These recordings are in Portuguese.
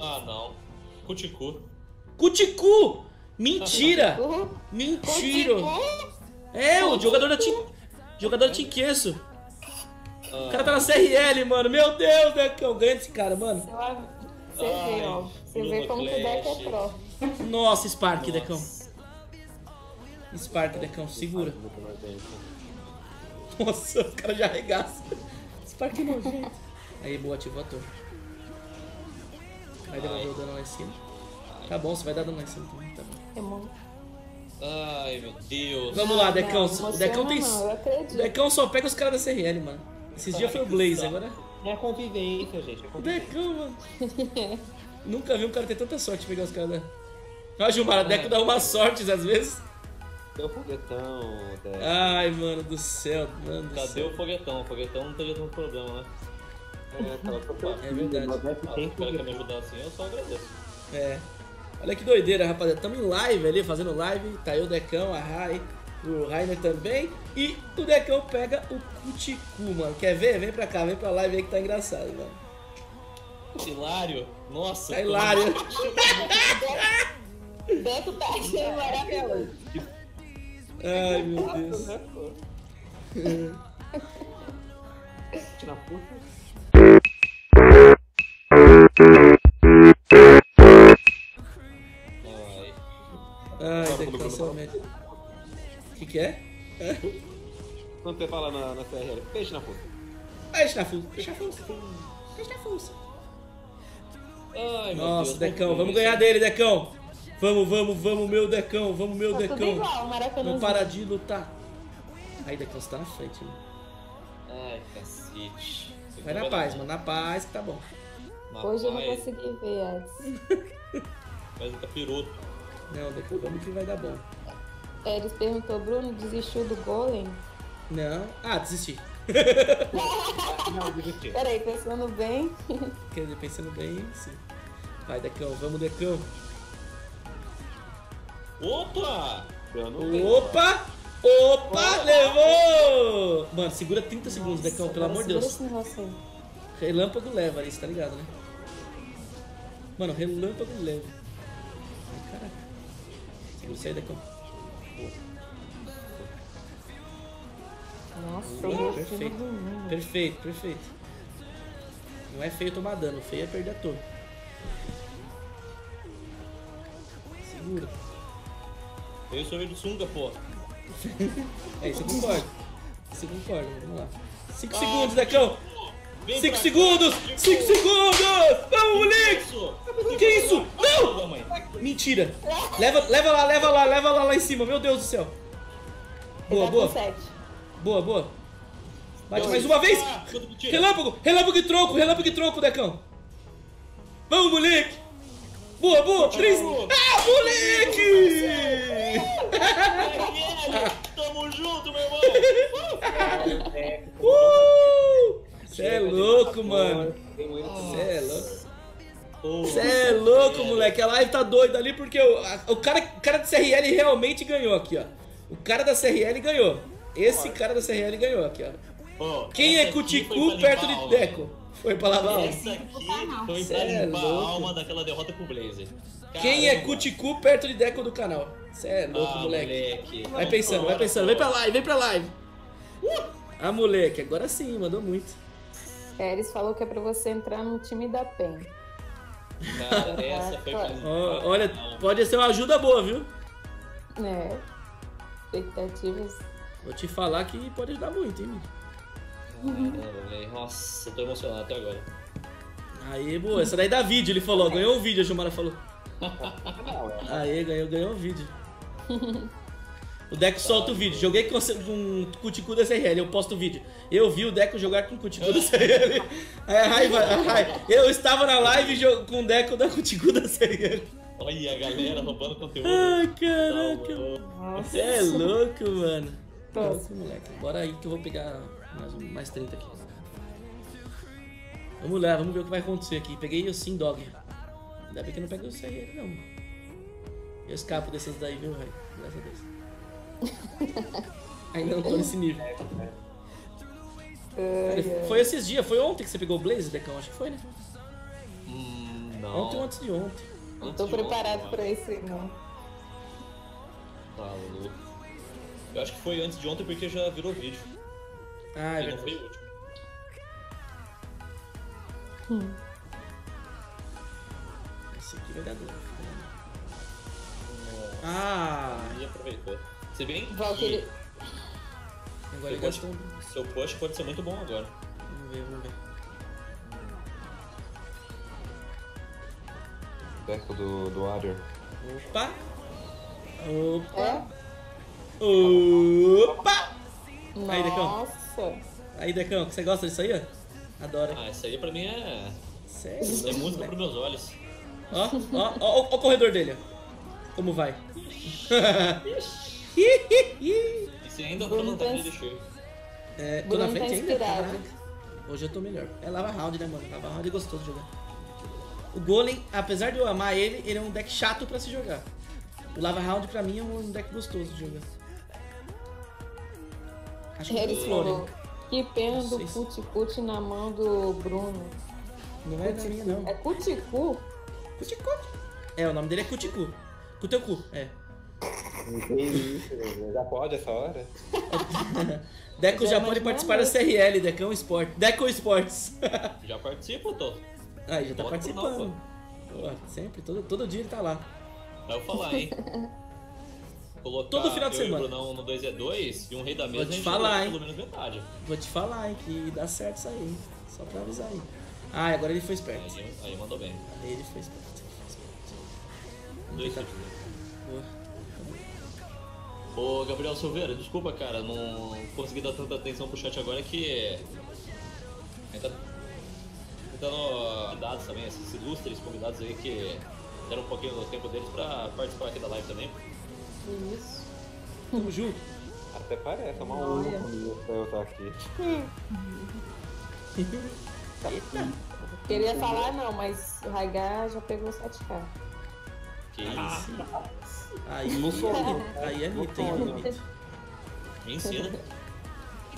Ah, não. Cuticu. Cuticu! Mentira! Cuticu? Mentira! Cuticu? É, o jogador da Team... Jogador da Team Queso. O cara tá na CRL, mano. Meu Deus, né? Que eu ganho desse cara, mano. Você vê, ó. Você vê como que o Deco é pro. Nossa, Spark, nossa. Decão. Spark, Decão. Segura. Nossa, o cara já arregaça. Spark nojento. Aí, boa, ativou a torre. Vai devolver o dano lá em cima. Tá bom, você vai dar dano lá em cima também. Tá bom. Ai, meu Deus. Vamos lá, Decão. Não, o Decão tem... O Decão só pega os caras da CRL, mano. Esses dias foi o Blaze, agora... É convivência, gente. É convivência. Decão, mano. Nunca vi um cara ter tanta sorte de pegar os caras da... Olha, Gilmar, o Deco dá umas sortes, às vezes. Cadê o foguetão, Deco? Ai, mano do céu, mano do céu. Cadê o foguetão? O foguetão não teve nenhum problema, né? É, tava preocupado. É verdade. O cara quer me ajudar assim, eu só agradeço. É. Olha que doideira, rapaziada. Tamo em live ali, fazendo live. Tá aí o Decão, a Rai, o Rainer também. E o Decão pega o Cuticu, mano. Quer ver? Vem pra cá, vem pra live aí que tá engraçado, mano. Hilário? Nossa. Tá hilário. Deco tá achando maravilhoso. Ai, meu Deus. Tira a puta. Ai, Decão. Que é? Quando você fala na CRL, peixe na força. Peixe na força. Peixe na força. Peixe na força. Ai, meu nossa, Deus, Decão. Vamos ganhar dele, Decão. Vamos, vamos, vamos, meu Decão. Vamos, meu tá Decão. Igual, não parar de lutar. Aí, Decão, você tá na frente, né? Ai, cacete. Vai na paz, mano. Na paz que tá bom. Na hoje paz. Eu não consegui ver antes. Mas ele tá piroto. Não, Decão, como que vai dar bom? É, eles perguntou, Bruno, desistiu do Golem? Não. Ah, desisti. Não, desisti. Peraí, pensando bem. Quer dizer, pensando bem, sim. Vai, Decão, vamos, Decão. Opa! Opa! Opa, levou! Mano, segura 30 segundos, nossa, Decão, pelo amor de Deus. Relâmpago leva isso, tá ligado, né? Mano, relâmpago leva. Caraca. Sai, Decão. Nossa, perfeito. Perfeito, perfeito. Não é feio tomar dano, feio é perder a torre. Segura. Eu sou meio de sunga, pô. É, isso eu concordo. Isso eu concordo, vamos lá. 5 segundos, Decão! 5 segundos! 5 segundos! Vamos, moleque! Que isso? Não! Mentira! Leva lá, lá em cima, meu Deus do céu! Boa, boa! Boa, boa! Bate mais uma vez! Relâmpago! Relâmpago e tronco, Decão! Vamos, moleque! Boa, boa! 3! Ah, moleque! Tamo junto, meu irmão! Cê é louco, mano! Cê é louco, moleque! A live tá doida ali porque o cara da CRL realmente ganhou aqui, ó. O cara da CRL ganhou. Esse cara da CRL ganhou aqui, ó. Quem é Cuticu perto de Deco? Foi pra lavar a alma. Essa aqui foi pra limpar a alma daquela derrota pro Blazer. Caramba. Quem é Cuticu perto de Deco do canal? Você é louco, moleque. Vai pensando, vai pensando. Vem pra live, vem pra live. Ah, moleque, agora sim, mandou muito. Pérez falou que é pra você entrar no time da PEN. Cara, essa foi pra limpar. Olha, pode ser uma ajuda boa, viu? É. Expectativas. Vou te falar que pode ajudar muito, hein, mano. Nossa, eu tô emocionado até agora. Aí, boa, essa daí dá vídeo, ele falou, ganhou um vídeo, a Gilmara falou. Aí, ganhou um vídeo. O Deco solta o vídeo, joguei com um Cuticu da CRL, eu posto o vídeo. Eu vi o Deco jogar com o Cuticu da CRL. Ai, eu estava na live com o Deco da Cuticu da CRL. Olha a galera roubando conteúdo. Ai, caraca. Você é louco, mano. Nossa, moleque, bora aí que eu vou pegar... Mais 30 aqui. Vamos lá, vamos ver o que vai acontecer aqui. Peguei o Sindog. Ainda bem que eu não peguei o Serreiro, não. Eu escapo dessas daí, viu, velho? Graças a Deus. Ainda não tô nesse nível. Foi esses dias, foi ontem que você pegou o Blaze, Decão? Acho que foi, né? Não. Ontem ou antes de ontem? Não tô preparado pra isso, não. Tá louco. Eu acho que foi antes de ontem porque já virou vídeo. Ah, é. Não foi o último. Esse aqui vai dar dor. Ah! E aproveitou. Se bem que... Agora ele gastou. Seu push pode ser muito bom agora. Vamos ver, vamos ver. Deco do Warrior. Opa! Opa! Opa! Nossa. Aí, Decão. Aí, Decão, você gosta disso aí? Adora. Ah, isso aí pra mim é... Sério? É música pros meus olhos. Ó, ó, ó, ó o corredor dele. Como vai? Isso ainda não vontade de deixar. É, tô na frente ainda. Hoje eu tô melhor. É lava round, né, mano? Lava round é gostoso de jogar. O Golem, apesar de eu amar ele, ele é um deck chato pra se jogar. O Lava Round pra mim é um deck gostoso de jogar. Acho que ele falou, que pena do cuti-cuti na mão do Bruno. Não é de mim, não. É cuti-cu? Cuti-cuti. É, o nome dele é cuti-cu. Com teu cu, é. Que isso, já pode essa hora? Deco já pode participar da CRL, Decão Esportes. Deco Esportes. Já participa, tô. Ah, ele já tá participando. Pô, sempre, todo dia ele tá lá. Eu vou falar, hein? Colocar todo final de semana. O Brunão no 2x2 e um rei da mesa, vou te falar, hein? Pelo menos metade. Vou te falar, hein? Que dá certo isso aí, hein? Só pra avisar aí. Ah, agora ele foi esperto. Aí mandou bem. Aí ele foi esperto. Dois tá... Ô, Gabriel Silveira, desculpa, cara. Não consegui dar tanta atenção pro chat agora que... Convidados também, esses ilustres convidados aí que deram um pouquinho do tempo deles pra participar aqui da live também. Isso. Tamo junto. Até parece, é uma honra pra eu estar aqui. Eita. Queria falar não, mas o Raigar já pegou o 7K. Que isso. Aí é mito, hein? Ensina.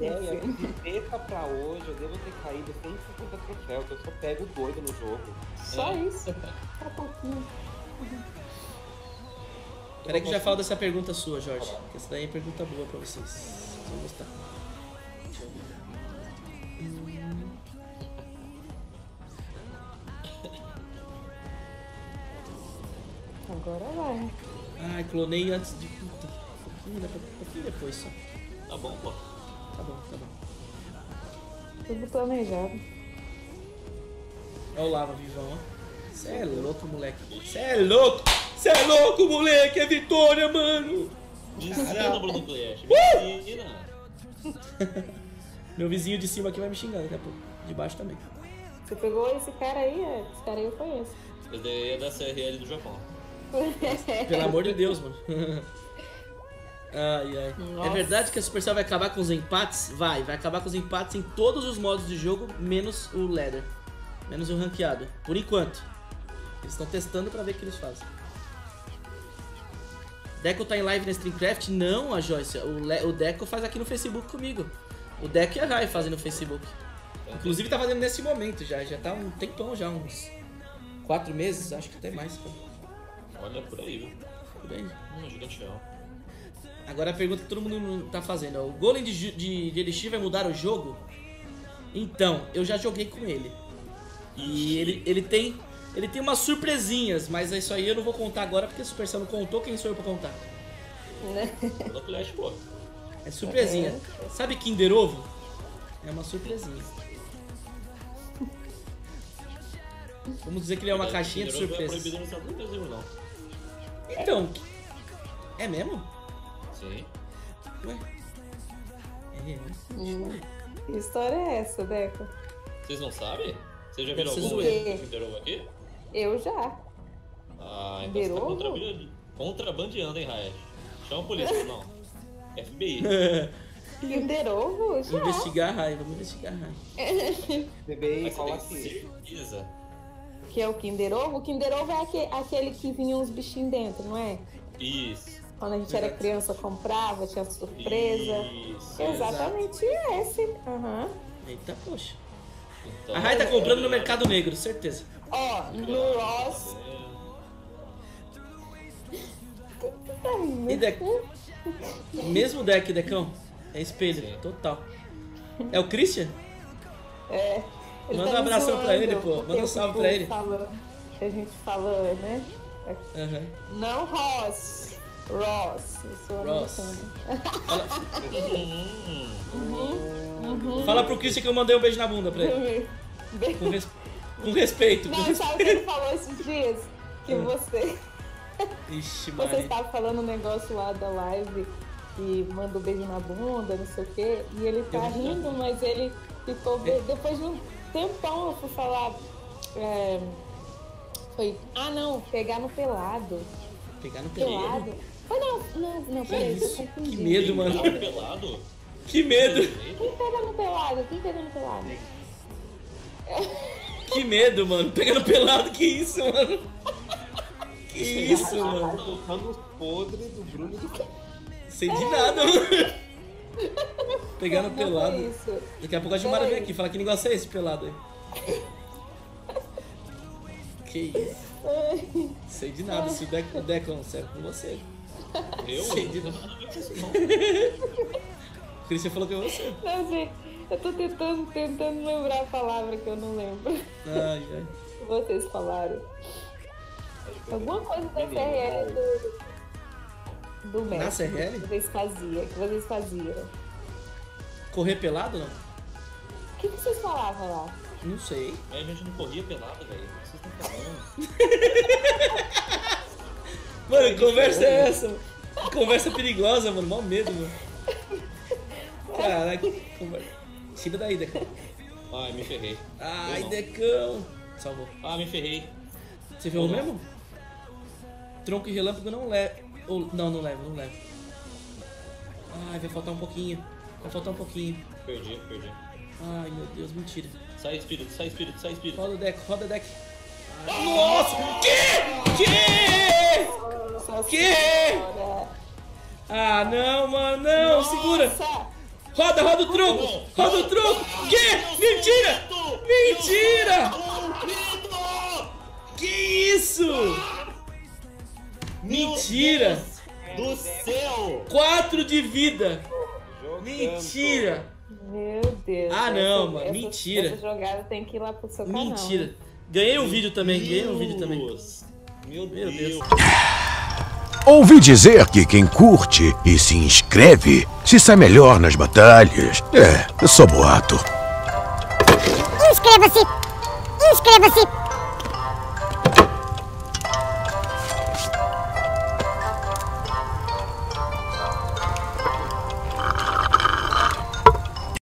Olha, treta pra hoje, eu devo ter caído 150 troféus, eu só pego doido no jogo. Só isso, tá pouquinho. Peraí que eu já falo dessa pergunta sua, Jorge. Porque essa daí é pergunta boa pra vocês. Vocês vão gostar. Agora vai. Ai, clonei antes de puta. Um pouquinho depois só. Tá bom, pô. Tá bom, tá bom. Tudo planejado. Olha o Lava Vivão, ó. Cê é louco, moleque. Cê é louco, moleque. É vitória, mano. Descana, Bruno Clash. Meu vizinho de cima aqui vai me xingar daqui a pouco. De baixo também. Você pegou esse cara aí? Esse cara aí eu conheço. Esse daí é da CRL do Japão. Pelo amor de Deus, mano. Ai, ai. Nossa. É verdade que a Supercell vai acabar com os empates? Vai acabar com os empates em todos os modos de jogo, menos o ladder. Menos o ranqueado. Por enquanto. Eles estão testando pra ver o que eles fazem. Deco tá em live na Streamcraft? Não, a Joyce. O Deco faz aqui no Facebook comigo. O Deco e a Rai fazem no Facebook. Inclusive tá fazendo nesse momento já. Já tá um tempão já, uns 4 meses, acho que até mais. Pô. Olha por aí, viu? Por aí. Gigante não. Agora a pergunta que todo mundo tá fazendo, ó. O Golem de Elixir vai mudar o jogo? Então, eu já joguei com ele. E ele tem umas surpresinhas, mas isso aí eu não vou contar agora porque a Supercell não contou, quem sou eu pra contar? É surpresinha. Sabe Kinder Ovo? É uma surpresinha. Vamos dizer que ele é uma caixinha de surpresas. Então, é mesmo? Sim. Ué? Que história é essa, Deco? Vocês não sabem? Vocês já viram algum Kinder Ovo aqui? Eu já. Ah, então você tá contrabandeando, hein, Raia? Chama a polícia, não. FBI. Kinder Ovo? Já. Vamos investigar, Raia. Vamos investigar, Raia. Bebê, fala aqui. Certeza. Que é o Kinder Ovo? O Kinder Ovo é aquele que vinha uns bichinhos dentro, não é? Isso. Quando a gente era criança, comprava, tinha surpresa. Isso, exatamente esse. Uhum. Eita, poxa. Então, a Rai tá comprando no mercado negro, certeza. Ó, no Ross. E deck? Mesmo deck, Decão. É espelho, total. É o Christian? É. Manda um abração pra ele, pô. Manda um salve pra ele. Que a gente falou, né? Uhum. Não Ross. Ross. Eu sou Ross. Fala... Fala pro Christian que eu mandei um beijo na bunda pra ele. Com respeito. Não, com sabe o que ele falou esses dias? Que você... Ixi, você estava falando um negócio lá da live que manda um beijo na bunda, não sei o quê. E ele tá rindo, mas ele ficou... Depois de um tempão eu fui falar... Foi... Ah, não. Pegar no pelado. Pegar no pelado? Foi não. Peraí, que medo, mano. Pegar no pelado? Que medo. Quem pega no pelado? Quem pega no pelado? Que medo, mano. Pegar no pelado, que isso, mano. Que isso, mano. Tocando os podres do Bruno do Cão. Sei de nada, mano. Pegar no pelado. Daqui a pouco a Gilmara vem aqui. Fala que negócio é esse pelado aí. Que isso? Sei de nada, se o Declan serve com você. Eu? Sei de nada. O Christian falou que é você. Não sei, eu tô tentando lembrar a palavra que eu não lembro. Ai, ai. Vocês falaram. Alguma coisa da CRL do Mestre. Na CRL? Que vocês faziam. Correr pelado, não? O que vocês falavam lá? Não sei. A gente não corria pelado, velho. Vocês estão falando. Mano, conversa é essa? Conversa perigosa, mano. Mó medo, mano. Caraca. Tira daí, Decão. Ai, me ferrei. Ai, Decão. Salvou. Ah, me ferrei. Você ferrou mesmo? Tronco e relâmpago não leva. Não leva. Ai, vai faltar um pouquinho. Perdi. Ai, meu Deus, mentira. Sai, espírito. Roda o deck. Nossa! Que? Ah, não, mano, não. Nossa. Segura. Roda o truco. Que? Mentira. Que isso? Mentira. Do céu. 4 de vida. Mentira. Meu Deus. Ah, não, mano. Mentira. Essa jogada tem que ir lá pro seu canal. Mentira. Ganhei um vídeo também. Meu Deus. Ouvi dizer que quem curte e se inscreve se sai melhor nas batalhas. É só boato. Inscreva-se.